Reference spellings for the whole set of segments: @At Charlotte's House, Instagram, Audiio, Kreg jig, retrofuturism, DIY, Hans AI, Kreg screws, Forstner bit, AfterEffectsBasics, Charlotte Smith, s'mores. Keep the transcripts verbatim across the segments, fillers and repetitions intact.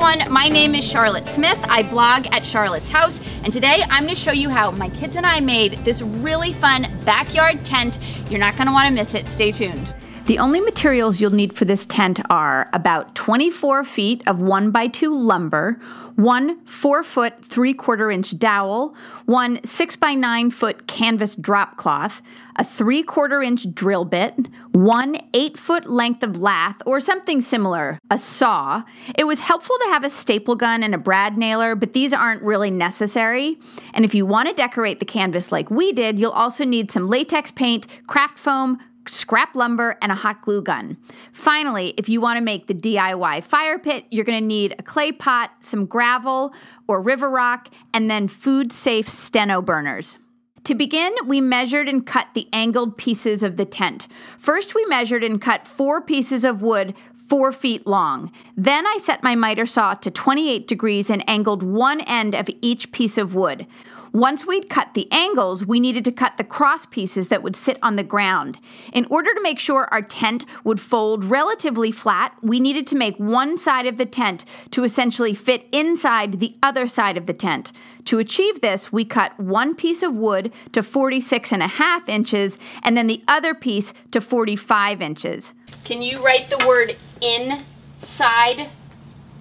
everyone, my name is Charlotte Smith. I blog at Charlotte's House, and today I'm gonna show you how my kids and I made this really fun backyard tent. You're not gonna wanna miss it, stay tuned. The only materials you'll need for this tent are about twenty-four feet of one by two lumber, one four foot three quarter inch dowel, one six by nine foot canvas drop cloth, a three quarter inch drill bit, one eight foot length of lath or something similar, a saw. It was helpful to have a staple gun and a brad nailer, but these aren't really necessary. And if you want to decorate the canvas like we did, you'll also need some latex paint, craft foam, scrap lumber, and a hot glue gun. Finally, if you want to make the D I Y fire pit, you're going to need a clay pot, some gravel or river rock, and then food-safe steno burners. To begin, we measured and cut the angled pieces of the tent. First, we measured and cut four pieces of wood four feet long. Then I set my miter saw to twenty-eight degrees and angled one end of each piece of wood. Once we'd cut the angles, we needed to cut the cross pieces that would sit on the ground. In order to make sure our tent would fold relatively flat, we needed to make one side of the tent to essentially fit inside the other side of the tent. To achieve this, we cut one piece of wood to forty-six and a half inches and then the other piece to forty-five inches. Can you write the word inside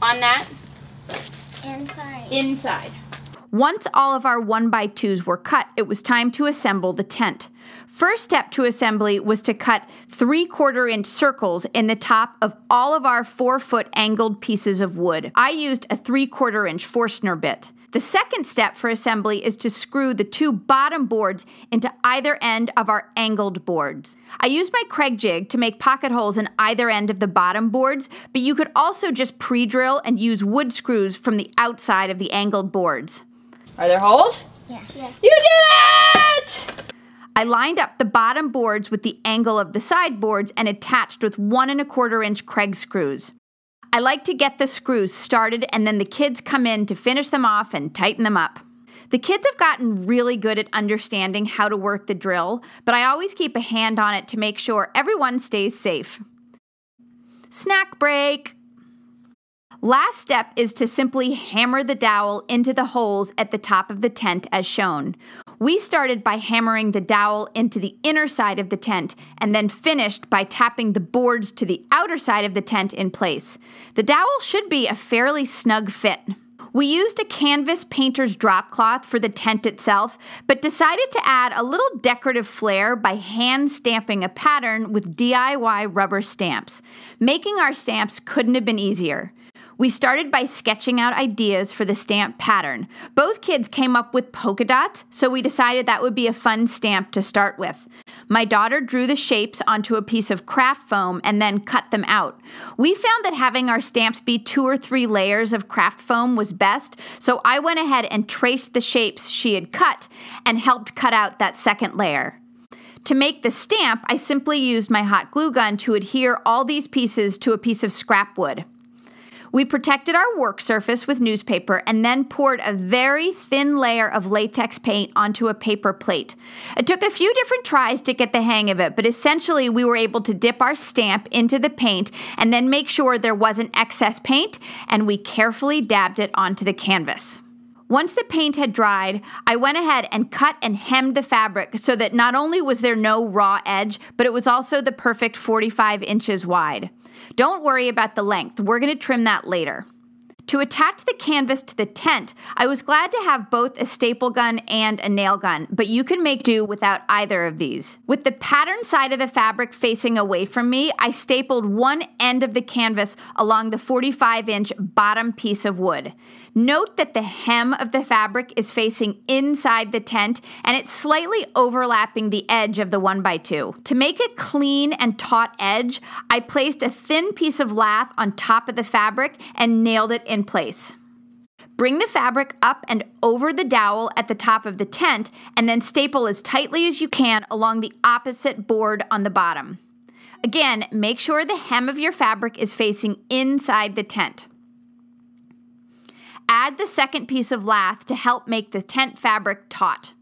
on that? Inside. Inside. Once all of our one by twos were cut, it was time to assemble the tent. First step to assembly was to cut three quarter inch circles in the top of all of our four foot angled pieces of wood. I used a three quarter inch Forstner bit. The second step for assembly is to screw the two bottom boards into either end of our angled boards. I used my Kreg jig to make pocket holes in either end of the bottom boards, but you could also just pre-drill and use wood screws from the outside of the angled boards. Are there holes? Yeah. yeah. You did it! I lined up the bottom boards with the angle of the side boards and attached with one and a quarter inch Kreg screws. I like to get the screws started and then the kids come in to finish them off and tighten them up. The kids have gotten really good at understanding how to work the drill, but I always keep a hand on it to make sure everyone stays safe. Snack break! Last step is to simply hammer the dowel into the holes at the top of the tent as shown. We started by hammering the dowel into the inner side of the tent and then finished by tapping the boards to the outer side of the tent in place. The dowel should be a fairly snug fit. We used a canvas painter's drop cloth for the tent itself, but decided to add a little decorative flair by hand stamping a pattern with D I Y rubber stamps. Making our stamps couldn't have been easier. We started by sketching out ideas for the stamp pattern. Both kids came up with polka dots, so we decided that would be a fun stamp to start with. My daughter drew the shapes onto a piece of craft foam and then cut them out. We found that having our stamps be two or three layers of craft foam was best, so I went ahead and traced the shapes she had cut and helped cut out that second layer. To make the stamp, I simply used my hot glue gun to adhere all these pieces to a piece of scrap wood. We protected our work surface with newspaper and then poured a very thin layer of latex paint onto a paper plate. It took a few different tries to get the hang of it, but essentially we were able to dip our stamp into the paint and then make sure there wasn't excess paint, and we carefully dabbed it onto the canvas. Once the paint had dried, I went ahead and cut and hemmed the fabric so that not only was there no raw edge, but it was also the perfect forty-five inches wide. Don't worry about the length, we're going to trim that later. To attach the canvas to the tent, I was glad to have both a staple gun and a nail gun, but you can make do without either of these. With the pattern side of the fabric facing away from me, I stapled one end of the canvas along the forty-five inch bottom piece of wood. Note that the hem of the fabric is facing inside the tent and it's slightly overlapping the edge of the one by two. To make a clean and taut edge, I placed a thin piece of lath on top of the fabric and nailed it in in place. Bring the fabric up and over the dowel at the top of the tent and then staple as tightly as you can along the opposite board on the bottom. Again, make sure the hem of your fabric is facing inside the tent. Add the second piece of lath to help make the tent fabric taut.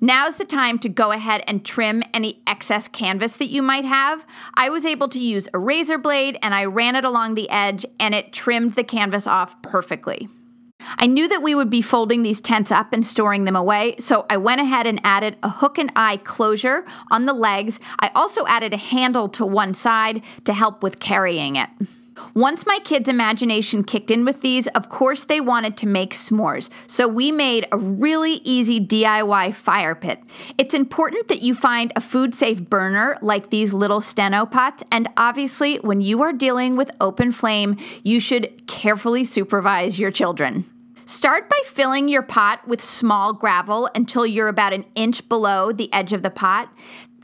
Now's the time to go ahead and trim any excess canvas that you might have. I was able to use a razor blade and I ran it along the edge and it trimmed the canvas off perfectly. I knew that we would be folding these tents up and storing them away, so I went ahead and added a hook and eye closure on the legs. I also added a handle to one side to help with carrying it. Once my kids' imagination kicked in with these, of course they wanted to make s'mores, so we made a really easy D I Y fire pit. It's important that you find a food-safe burner like these little Steno pots, and obviously when you are dealing with open flame, you should carefully supervise your children. Start by filling your pot with small gravel until you're about an inch below the edge of the pot.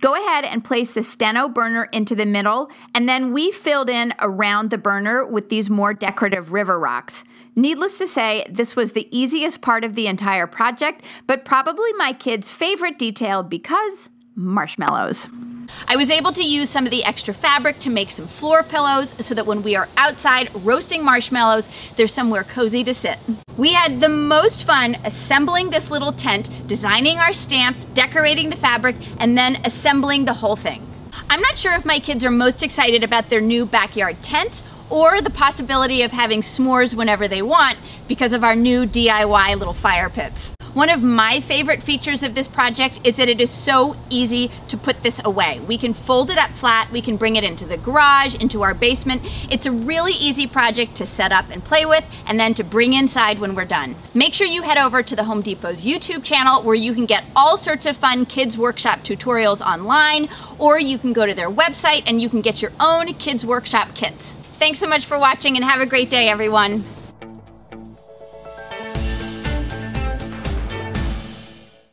Go ahead and place the Steno burner into the middle, and then we filled in around the burner with these more decorative river rocks. Needless to say, this was the easiest part of the entire project, but probably my kids' favorite detail because marshmallows. I was able to use some of the extra fabric to make some floor pillows so that when we are outside roasting marshmallows, there's somewhere cozy to sit. We had the most fun assembling this little tent, designing our stamps, decorating the fabric, and then assembling the whole thing. I'm not sure if my kids are most excited about their new backyard tent or the possibility of having s'mores whenever they want because of our new D I Y little fire pits. One of my favorite features of this project is that it is so easy to put this away. We can fold it up flat, we can bring it into the garage, into our basement. It's a really easy project to set up and play with, and then to bring inside when we're done. Make sure you head over to the Home Depot's YouTube channel where you can get all sorts of fun kids workshop tutorials online, or you can go to their website and you can get your own kids workshop kits. Thanks so much for watching and have a great day, everyone.